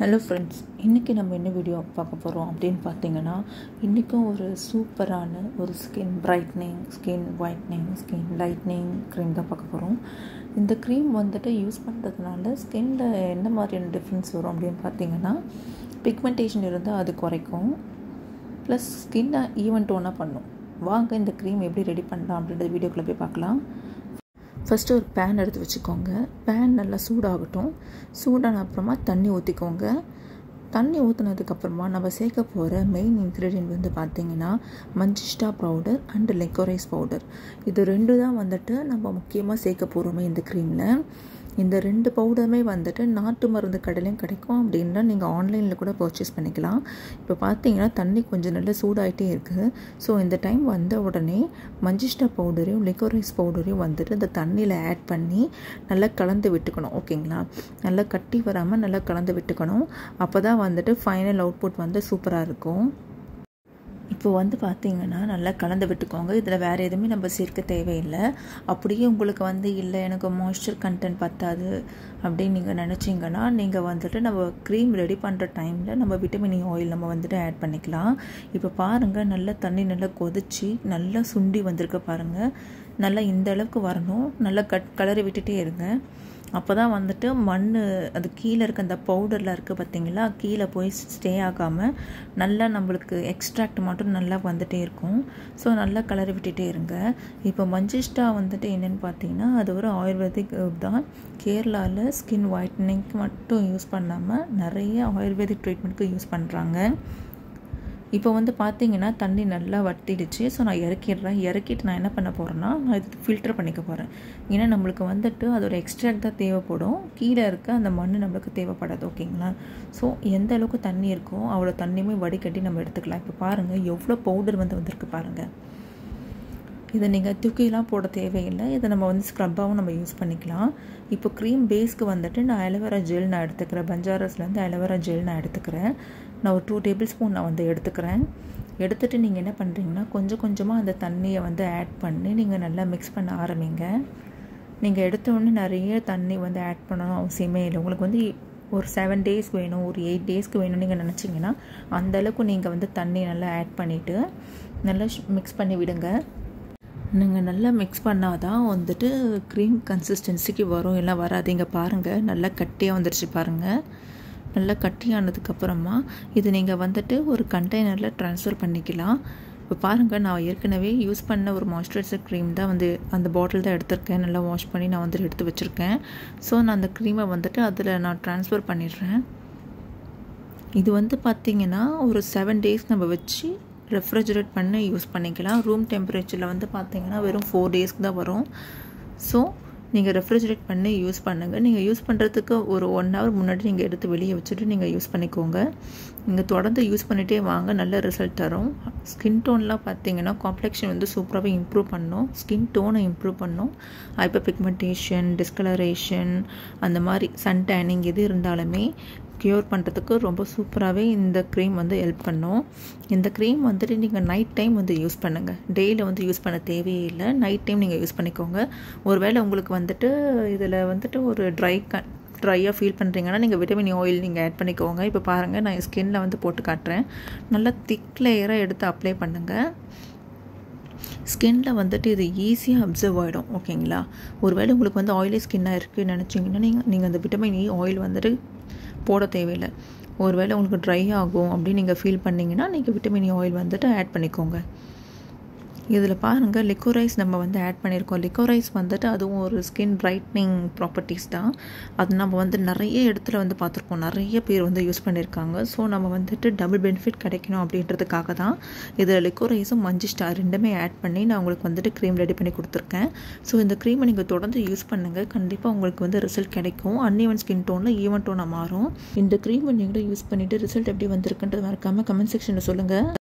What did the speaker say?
Hello friends, இன்னைக்கு நம்ம என்ன வீடியோ பார்க்க போறோம் அப்படினு பாத்தீங்கன்னா இன்னைக்கு ஒரு சூப்பரான ஒரு skin brightening, skin whitening, skin lightening cream தான் பார்க்க போறோம். இந்த கிரீம் வந்துட்டு யூஸ் பண்றதுனால ஸ்கின்ல என்ன மாதிரியான டிஃபரன்ஸ் வரும் அப்படினு பாத்தீங்கன்னா பிக்மெண்டேஷன் இருந்தா அது குறைக்கும், ப்ளஸ் ஸ்கின்னை ஈவன் டோனா பண்ணும். வாங்க இந்த கிரீம் எப்படி ரெடி பண்ணலாம் அப்படிங்கறது வீடியோக்குள்ள போய் பார்க்கலாம். ஃபஸ்ட்டு ஒரு பேன் எடுத்து வச்சுக்கோங்க. பேன் நல்லா சூடாகட்டும். சூடான அப்புறமா தண்ணி ஊற்றிக்கோங்க. தண்ணி ஊற்றினதுக்கப்புறமா நம்ம சேர்க்க போகிற மெயின் இன்க்ரீடியன்ட் வந்து பார்த்திங்கன்னா manjistha powder and liquorice powder. இது ரெண்டு தான் வந்துட்டு நம்ம முக்கியமாக சேர்க்க போகிறோமே இந்த க்ரீமில். இந்த ரெண்டு பவுடருமே வந்துட்டு நாட்டு மருந்து கடையிலையும் கிடைக்கும், அப்படின்னா நீங்கள் ஆன்லைனில் கூட பர்ச்சேஸ் பண்ணிக்கலாம். இப்போ பார்த்தீங்கன்னா தண்ணி கொஞ்சம் நல்லா சூடாகிட்டே இருக்குது. ஸோ இந்த டைம் வந்த உடனே மஞ்சிஷ்டா பவுடரையும் லிக்கோரைஸ் பவுடரையும் வந்துட்டு இந்த தண்ணியில் ஆட் பண்ணி நல்லா கலந்து விட்டுக்கணும். ஓகேங்களா, நல்லா கட்டி வராமல் நல்லா கலந்து விட்டுக்கணும். அப்போ தான் வந்துட்டு ஃபைனல் அவுட்புட் வந்து சூப்பராக இருக்கும். இப்போ வந்து பார்த்திங்கன்னா நல்லா கலந்து விட்டுக்கோங்க. இதில் வேறு எதுவுமே நம்ம சேர்க்க தேவையில்லை. அப்படியே உங்களுக்கு வந்து இல்லை எனக்கு மாய்ஸ்சர் கண்டென்ட் பத்தாது அப்படின்னு நீங்கள் நினச்சிங்கன்னா நீங்கள் வந்துட்டு நம்ம க்ரீம் ரெடி பண்ணுற டைமில் நம்ம விட்டமின் இ ஆயில் நம்ம வந்துட்டு ஆட் பண்ணிக்கலாம். இப்போ பாருங்கள், நல்லா தண்ணி நல்லா கொதிச்சு நல்லா சுண்டி வந்திருக்க பாருங்கள். நல்லா இந்த அளவுக்கு வரணும். நல்லா கலரை விட்டுகிட்டே இருங்க. அப்போ தான் வந்துட்டு மண் அது கீழே இருக்க அந்த பவுடரில் இருக்குது பார்த்திங்களா, கீழே போய் ஸ்டே ஆகாமல் நல்லா நம்மளுக்கு எக்ஸ்ட்ராக்ட் மட்டும் நல்லா வந்துகிட்டே இருக்கும். ஸோ நல்லா கலரி விட்டுகிட்டே இருங்க. இப்போ மஞ்சிஷ்டா வந்துட்டு என்னென்னு பார்த்தீங்கன்னா அது ஒரு ஆயுர்வேதிக் தான். கேரளாவில் ஸ்கின் ஒயிட்னிங்க்கு மட்டும் யூஸ் பண்ணாமல் நிறைய ஆயுர்வேதிக் ட்ரீட்மெண்ட்டுக்கு யூஸ் பண்ணுறாங்க. இப்போ வந்து பார்த்திங்கன்னா தண்ணி நல்லா வட்டிடுச்சு. ஸோ நான் இறக்கிடுறேன். இறக்கிட்டு நான் என்ன பண்ண போகிறேன்னா நான் இது ஃபில்டர் பண்ணிக்க போகிறேன். ஏன்னா நம்மளுக்கு வந்துட்டு அது ஒரு எக்ஸ்ட்ராக்ட் தான் தேவைப்படும். கீழே இருக்க அந்த மண் நம்மளுக்கு தேவைப்படாது. ஓகேங்களா, ஸோ எந்த அளவுக்கு தண்ணி இருக்கோ அவ்வளோ தண்ணியுமே வடிகட்டி நம்ம எடுத்துக்கலாம். இப்போ பாருங்கள் எவ்வளோ பவுடர் வந்திருக்கு பாருங்கள். இதை நீங்கள் தூக்கிலாம் போட தேவையில்லை. இதை நம்ம வந்து ஸ்க்ரப்பாகவும் நம்ம யூஸ் பண்ணிக்கலாம். இப்போ க்ரீம் பேஸ்க்கு வந்துட்டு நான் அலோவேரா ஜெல் நான் எடுத்துக்கிறேன். பஞ்சாரஸ்லேருந்து அலோவேரா ஜெல் நான் எடுத்துக்கிறேன். நான் ஒரு 2 டேபிள் ஸ்பூன் நான் வந்து எடுத்துக்கிறேன். எடுத்துகிட்டு நீங்கள் என்ன பண்ணுறீங்கன்னா கொஞ்சம் கொஞ்சமாக அந்த தண்ணியை வந்து ஆட் பண்ணி நீங்கள் நல்லா மிக்ஸ் பண்ண ஆரம்பிங்க. நீங்கள் எடுத்தோடனே நிறைய தண்ணி வந்து ஆட் பண்ணணும் அவசியமே இல்லை. உங்களுக்கு வந்து ஒரு 7 days வேணும், ஒரு 8 daysக்கு வேணும்னு நீங்கள் நினச்சிங்கன்னா அந்தளவுக்கு நீங்கள் வந்து தண்ணி நல்லா ஆட் பண்ணிவிட்டு நல்லா மிக்ஸ் பண்ணி விடுங்க. நீங்கள் நல்லா மிக்ஸ் பண்ணால் தான் வந்துட்டு க்ரீம் கன்சிஸ்டன்சிக்கு வரும். எல்லாம் வராதிங்க பாருங்கள், நல்லா கட்டியாக வந்துடுச்சு பாருங்கள். நல்லா கட்டியானதுக்கப்புறமா இது நீங்கள் வந்துட்டு ஒரு கண்டெய்னரில் ட்ரான்ஸ்ஃபர் பண்ணிக்கலாம். இப்போ பாருங்கள், நான் ஏற்கனவே யூஸ் பண்ண ஒரு மாய்ஸ்சரைசர் க்ரீம் தான் வந்து அந்த பாட்டில் தான் எடுத்திருக்கேன். நல்லா வாஷ் பண்ணி நான் வந்துட்டு எடுத்து வச்சுருக்கேன். ஸோ நான் அந்த க்ரீமை வந்துட்டு அதில் நான் ட்ரான்ஸ்ஃபர் பண்ணிடுறேன். இது வந்து பார்த்திங்கன்னா ஒரு 7 days நம்ம வச்சு ரெஃப்ரிஜரேட் பண்ணி யூஸ் பண்ணிக்கலாம். ரூம் டெம்பரேச்சரில் வந்து பார்த்திங்கன்னா வெறும் 4 daysக்கு தான் வரும். ஸோ நீங்கள் ரெஃப்ரிஜரேட் பண்ணி யூஸ் பண்ணுங்கள். நீங்கள் யூஸ் பண்ணுறதுக்கு ஒரு 1 hour முன்னாடி நீங்கள் எடுத்து வெளியே வச்சுட்டு நீங்கள் யூஸ் பண்ணிக்கோங்க. நீங்கள் தொடர்ந்து யூஸ் பண்ணிகிட்டே வாங்க, நல்ல ரிசல்ட் தரும். ஸ்கின் டோன்லாம் பார்த்தீங்கன்னா காம்ப்ளெக்ஷன் வந்து சூப்பராகவே இம்ப்ரூவ் பண்ணணும். ஸ்கின் டோனை இம்ப்ரூவ் பண்ணணும். ஹைப்பர் பிக்மெண்டேஷன், டிஸ்கலரேஷன், அந்த மாதிரி சன் டேனிங் எது இருந்தாலுமே க்யூர் பண்ணுறதுக்கு ரொம்ப சூப்பராகவே இந்த க்ரீம் வந்து ஹெல்ப் பண்ணும். இந்த க்ரீம் வந்துட்டு நீங்கள் நைட் டைம் வந்து யூஸ் பண்ணுங்கள். டெய்லியில் வந்து யூஸ் பண்ண தேவையே இல்லை. நைட் டைம் நீங்கள் யூஸ் பண்ணிக்கோங்க. ஒருவேளை உங்களுக்கு வந்துட்டு இதில் வந்துட்டு ஒரு ட்ரையாக ஃபீல் பண்ணுறீங்கன்னா நீங்கள் விட்டமின் ஆயில் நீங்கள் ஆட் பண்ணிக்கோங்க. இப்போ பாருங்கள், நான் ஸ்கின்னில் வந்து போட்டு காட்டுறேன். நல்லா திக் லேயராக எடுத்து அப்ளை பண்ணுங்கள். ஸ்கின்ல வந்துட்டு இது ஈஸியாக அப்சர்வ் ஆகிடும். ஓகேங்களா, ஒருவேளை உங்களுக்கு வந்து ஆயிலி ஸ்கின்னாக இருக்குதுன்னு நினச்சிங்கன்னா நீங்கள் அந்த விட்டமின் இ ஆயில் வந்துட்டு போட தேவையில்லை. ஒருவேளை உங்களுக்கு ட்ரை ஆகும் அப்படின்னு நீங்கள் ஃபீல் பண்ணிங்கன்னா நீங்கள் விட்டமின் இ ஆயில் வந்துட்டு ஆட் பண்ணிக்கோங்க. இதில் பாருங்கள் லிக்கோரைஸ் நம்ம வந்து ஆட் பண்ணியிருக்கோம். லிக்கோரைஸ் வந்துட்டு அதுவும் ஒரு ஸ்கின் பிரைட்னிங் ப்ராப்பர்ட்டிஸ் தான். அது நம்ம வந்து நிறைய இடத்துல வந்து பார்த்துருக்கோம், நிறைய பேர் வந்து யூஸ் பண்ணியிருக்காங்க. ஸோ நம்ம வந்துட்டு டபுள் பெனிஃபிட் கிடைக்கணும் அப்படின்றதுக்காக தான் இதில் லிக்கோரைஸும் மஞ்சிஷ்டா ரெண்டுமே ஆட் பண்ணி நான் உங்களுக்கு வந்துட்டு க்ரீம் ரெடி பண்ணி கொடுத்துருக்கேன். ஸோ இந்த க்ரீமை நீங்கள் தொடர்ந்து யூஸ் பண்ணுங்கள். கண்டிப்பாக உங்களுக்கு வந்து ரிசல்ட் கிடைக்கும். அன்இவன் ஸ்கின் டோனில் ஈவன் டோனாக மாறும். இந்த க்ரீமை நீங்களும் யூஸ் பண்ணிவிட்டு ரிசல்ட் எப்படி வந்திருக்குன்றது மறக்காமல் கமெண்ட் செக்ஷனில் சொல்லுங்கள்.